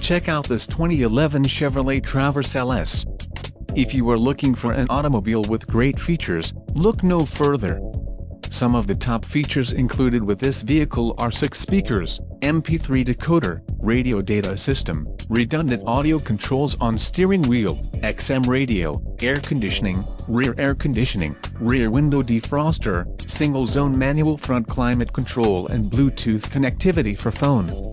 Check out this 2011 Chevrolet Traverse LS. If you are looking for an automobile with great features, look no further. Some of the top features included with this vehicle are 6 speakers, MP3 decoder, radio data system, redundant audio controls on steering wheel, XM radio, air conditioning, rear window defroster, single-zone manual front climate control and Bluetooth connectivity for phone.